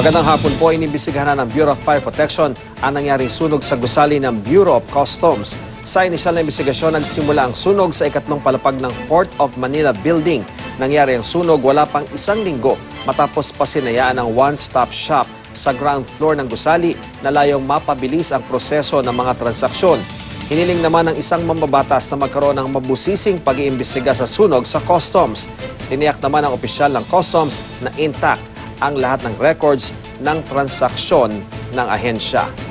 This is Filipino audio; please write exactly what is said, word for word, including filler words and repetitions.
Magandang hapon po, inimbisigahan na ng Bureau of Fire Protection ang nangyaring sunog sa gusali ng Bureau of Customs. Sa inisyal na imbisigasyon, nagsimula ang sunog sa ikatlong palapag ng Port of Manila Building. Nangyari ang sunog wala pang isang linggo matapos pasinayaan ang one-stop shop sa ground floor ng gusali na layong mapabilis ang proseso ng mga transaksyon. Hiniling naman ng isang mambabatas na magkaroon ng mabusising pag-iimbisiga sa sunog sa Customs. Tiniyak naman ang opisyal ng Customs na intact ang lahat ng records ng transaksyon ng ahensya.